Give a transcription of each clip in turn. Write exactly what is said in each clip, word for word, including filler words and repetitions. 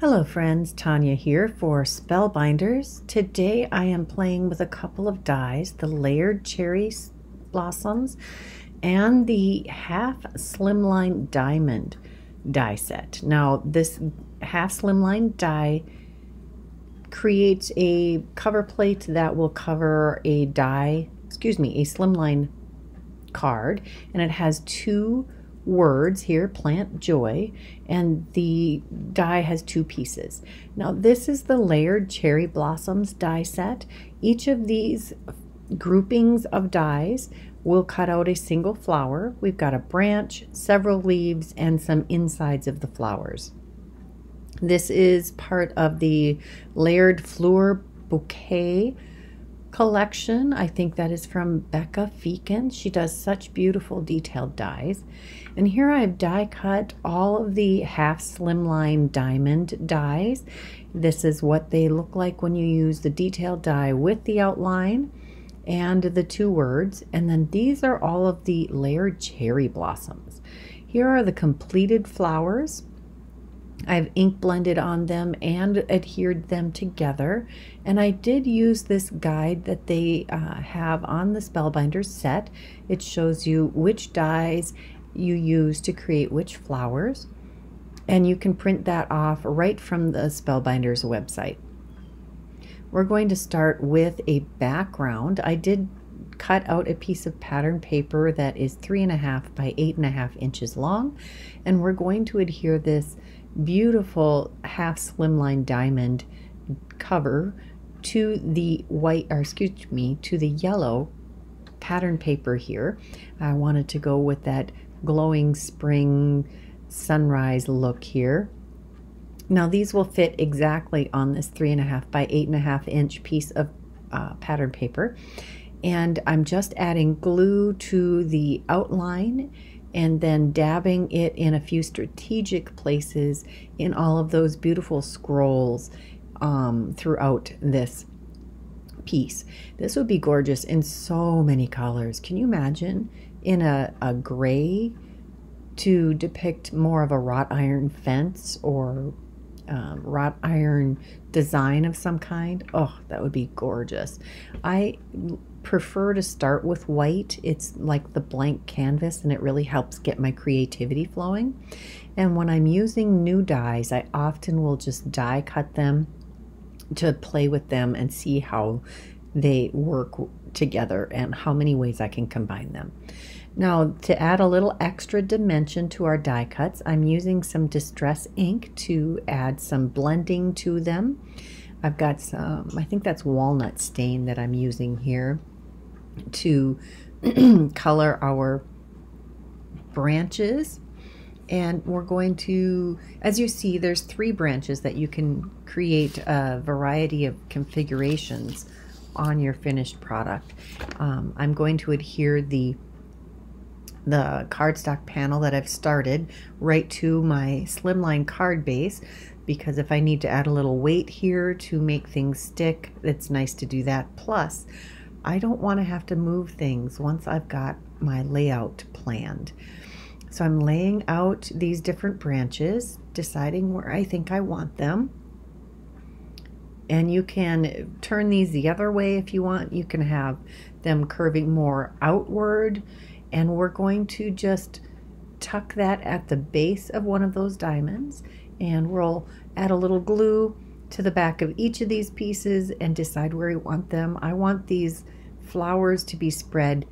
Hello friends, Tanya here for Spellbinders. Today I am playing with a couple of dies, the Layered Cherry Blossoms and the Half Slimline Diamond die set. Now this Half Slimline die creates a cover plate that will cover a die, excuse me, a slimline card, and it has two words here, plant joy, and the die has two pieces. Now this is the Layered Cherry Blossoms die set. Each of these groupings of dies will cut out a single flower. We've got a branch, several leaves, and some insides of the flowers. This is part of the Layered Fleur Bouquet Collection. I think that is from Becca Feeken. She does such beautiful detailed dies. And here I've die cut all of the Half Slimline Diamond dies. This is what they look like when you use the detailed die with the outline and the two words. And then these are all of the Layered Cherry Blossoms. Here are the completed flowers. I've ink blended on them and adhered them together, and I did use this guide that they uh, have on the Spellbinders set. It shows you which dies you use to create which flowers, and you can print that off right from the Spellbinders website. We're going to start with a background. I did cut out a piece of pattern paper that is three and a half by eight and a half inches long, and we're going to adhere this beautiful Half Slimline Diamond cover to the white, or excuse me, to the yellow pattern paper here. I wanted to go with that glowing spring sunrise look here. Now these will fit exactly on this three and a half by eight and a half inch piece of uh, pattern paper, and I'm just adding glue to the outline and then dabbing it in a few strategic places in all of those beautiful scrolls um, throughout this piece. This would be gorgeous in so many colors. Can you imagine in a, a gray to depict more of a wrought iron fence or um, wrought iron design of some kind? Oh, that would be gorgeous. I prefer to start with white. It's like the blank canvas, and it really helps get my creativity flowing. And when I'm using new dies, I often will just die cut them to play with them and see how they work together and how many ways I can combine them. Now, to add a little extra dimension to our die cuts, I'm using some distress ink to add some blending to them. I've got some, I think that's walnut stain that I'm using here to color our branches. And we're going to, as you see, there's three branches that you can create a variety of configurations on your finished product. Um, I'm going to adhere the the cardstock panel that I've started right to my slimline card base, because if I need to add a little weight here to make things stick, it's nice to do that. Plus, I don't want to have to move things once I've got my layout planned. So I'm laying out these different branches, deciding where I think I want them. And you can turn these the other way if you want. You can have them curving more outward. And we're going to just tuck that at the base of one of those diamonds, and we'll add a little glue to the back of each of these pieces and decide where we want them. I want these flowers to be spread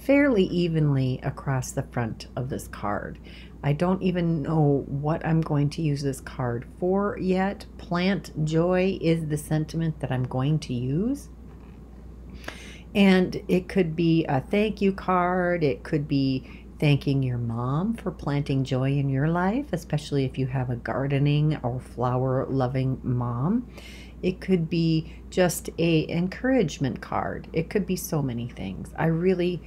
fairly evenly across the front of this card. I don't even know what I'm going to use this card for yet. Plant joy is the sentiment that I'm going to use. And it could be a thank you card. It could be thanking your mom for planting joy in your life, especially if you have a gardening or flower loving mom. It could be just a encouragement card. It could be so many things. I really,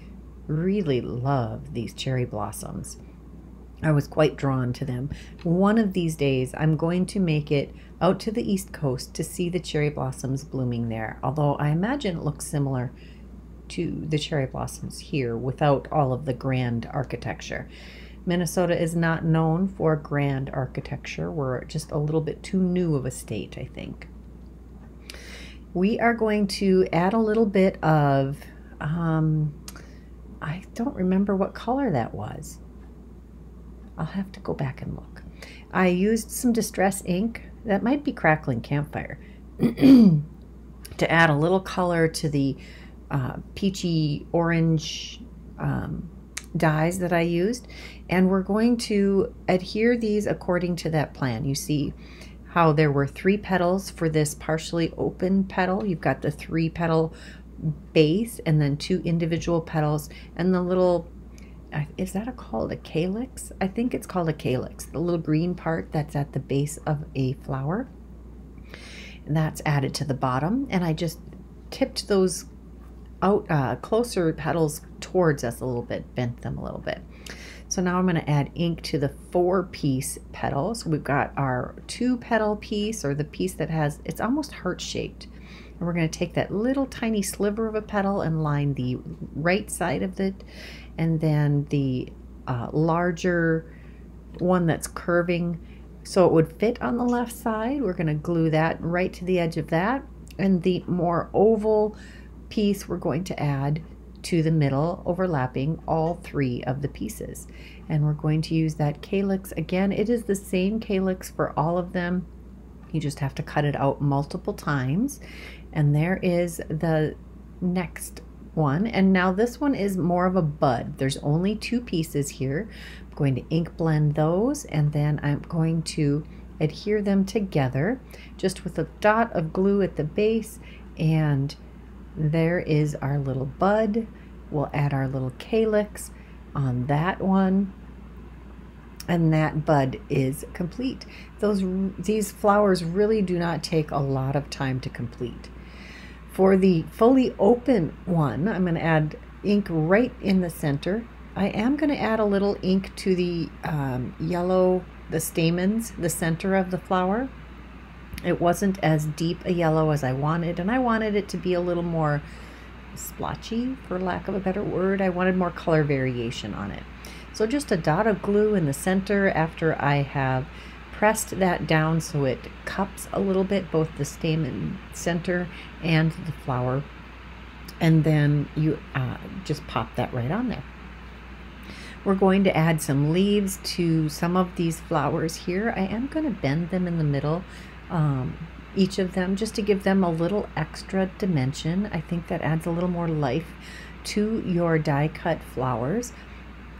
really love these cherry blossoms. I was quite drawn to them. One of these days, I'm going to make it out to the East Coast to see the cherry blossoms blooming there, although I imagine it looks similar to the cherry blossoms here without all of the grand architecture. Minnesota is not known for grand architecture. We're just a little bit too new of a state, I think. We are going to add a little bit of, um, I don't remember what color that was. I'll have to go back and look. I used some distress ink, that might be Crackling Campfire, to add a little color to the uh, peachy orange um, dyes that I used, and we're going to adhere these according to that plan. You see how there were three petals for this partially open petal. You've got the three petal base and then two individual petals and the little, is that a, called a calyx? I think it's called a calyx, the little green part that's at the base of a flower. And that's added to the bottom, and I just tipped those out uh, closer petals towards us a little bit, bent them a little bit. So now I'm going to add ink to the four piece petals. We've got our two petal piece, or the piece that has, it's almost heart shaped. And we're going to take that little tiny sliver of a petal and line the right side of it, and then the uh, larger one that's curving so it would fit on the left side. We're going to glue that right to the edge of that, and the more oval piece we're going to add to the middle, overlapping all three of the pieces. And we're going to use that calyx again. It is the same calyx for all of them. You just have to cut it out multiple times. And there is the next one, and now this one is more of a bud. There's only two pieces here. I'm going to ink blend those, and then I'm going to adhere them together just with a dot of glue at the base, and there is our little bud. We'll add our little calyx on that one, and that bud is complete. Those, these flowers really do not take a lot of time to complete. For the fully open one, I'm going to add ink right in the center. I am going to add a little ink to the um, yellow, the stamens, the center of the flower. It wasn't as deep a yellow as I wanted, and I wanted it to be a little more splotchy, for lack of a better word. I wanted more color variation on it. So just a dot of glue in the center after I have pressed that down so it cups a little bit, both the stamen center and the flower, and then you uh, just pop that right on there. We're going to add some leaves to some of these flowers here. I am going to bend them in the middle, um, each of them, just to give them a little extra dimension. I think that adds a little more life to your die cut flowers.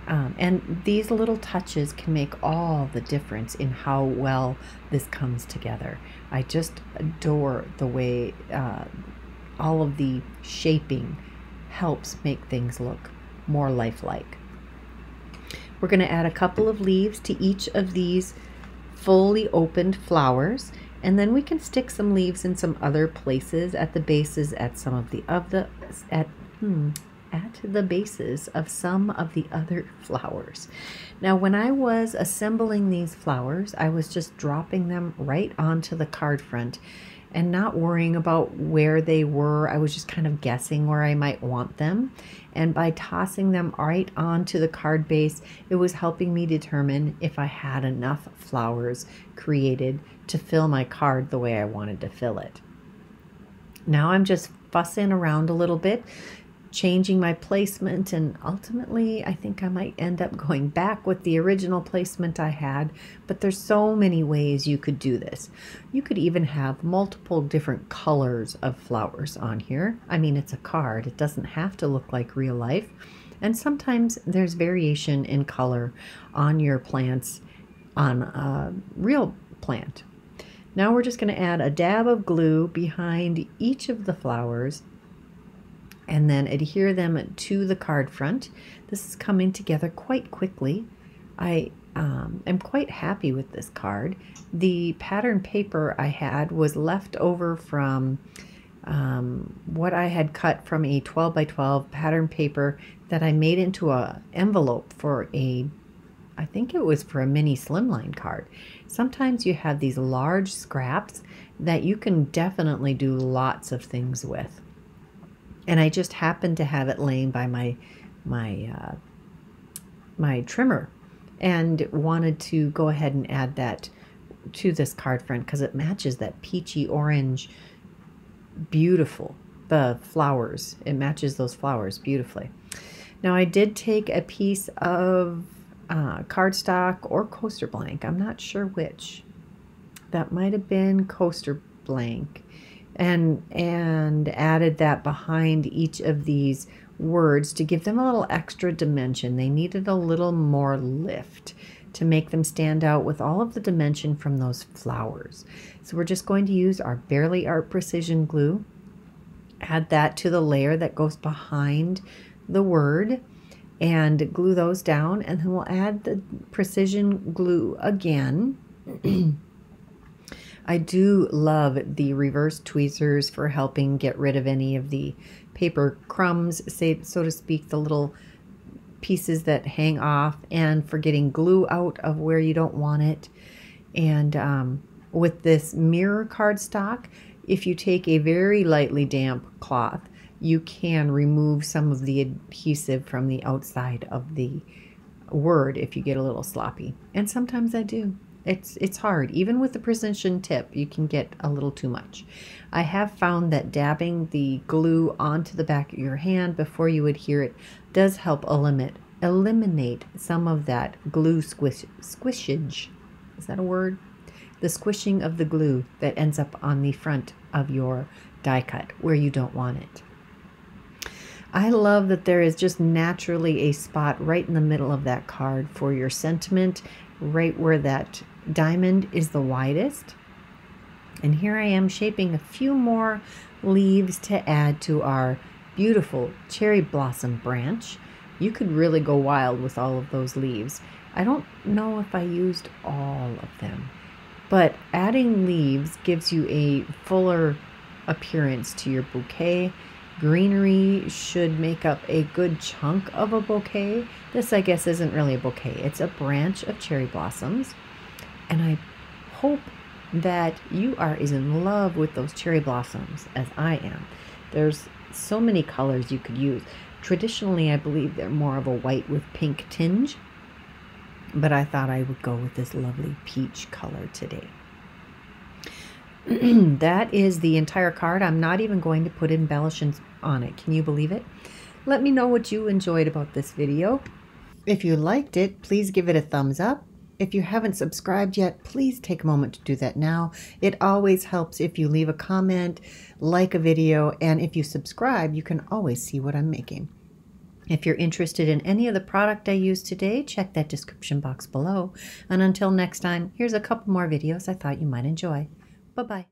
Um, and these little touches can make all the difference in how well this comes together. I just adore the way uh, all of the shaping helps make things look more lifelike. We're going to add a couple of leaves to each of these fully opened flowers, and then we can stick some leaves in some other places at the bases at some of the of the at hmm, at the bases of some of the other flowers. Now, when I was assembling these flowers, I was just dropping them right onto the card front and not worrying about where they were. I was just kind of guessing where I might want them. And by tossing them right onto the card base, it was helping me determine if I had enough flowers created to fill my card the way I wanted to fill it. Now I'm just fussing around a little bit, changing my placement, and ultimately I think I might end up going back with the original placement I had, but there's so many ways you could do this. You could even have multiple different colors of flowers on here. I mean, it's a card, it doesn't have to look like real life, and sometimes there's variation in color on your plants, on a real plant. Now we're just going to add a dab of glue behind each of the flowers and then adhere them to the card front. This is coming together quite quickly. I um, am quite happy with this card. The pattern paper I had was left over from um, what I had cut from a twelve by twelve pattern paper that I made into an envelope for a, I think it was for a mini slimline card. Sometimes you have these large scraps that you can definitely do lots of things with. And I just happened to have it laying by my my uh, my trimmer and wanted to go ahead and add that to this card front because it matches that peachy orange, beautiful, the flowers. It matches those flowers beautifully. Now I did take a piece of uh, cardstock or coaster blank. I'm not sure which. That might have been coaster blank. And, and added that behind each of these words to give them a little extra dimension. They needed a little more lift to make them stand out with all of the dimension from those flowers. So we're just going to use our Bearly Art Precision Glue. Add that to the layer that goes behind the word and glue those down, and then we'll add the precision glue again. I do love the reverse tweezers for helping get rid of any of the paper crumbs, say, so to speak, the little pieces that hang off, and for getting glue out of where you don't want it. And um, with this mirror cardstock, if you take a very lightly damp cloth, you can remove some of the adhesive from the outside of the word if you get a little sloppy. And sometimes I do. It's, it's hard. Even with the precision tip, you can get a little too much. I have found that dabbing the glue onto the back of your hand before you adhere it does help eliminate, eliminate some of that glue squish, squishage. Is that a word? The squishing of the glue that ends up on the front of your die cut where you don't want it. I love that there is just naturally a spot right in the middle of that card for your sentiment, right where that diamond is the widest. And here I am shaping a few more leaves to add to our beautiful cherry blossom branch. You could really go wild with all of those leaves. I don't know if I used all of them, but adding leaves gives you a fuller appearance to your bouquet. Greenery should make up a good chunk of a bouquet. This, I guess, isn't really a bouquet. It's a branch of cherry blossoms. And I hope that you are as in love with those cherry blossoms as I am. There's so many colors you could use. Traditionally, I believe they're more of a white with pink tinge, but I thought I would go with this lovely peach color today. That is the entire card. I'm not even going to put embellishments on it. Can you believe it? Let me know what you enjoyed about this video. If you liked it, please give it a thumbs up. If you haven't subscribed yet, please take a moment to do that now. It always helps if you leave a comment, like a video, and if you subscribe, you can always see what I'm making. If you're interested in any of the product I used today, check that description box below. And until next time, here's a couple more videos I thought you might enjoy. Bye-bye.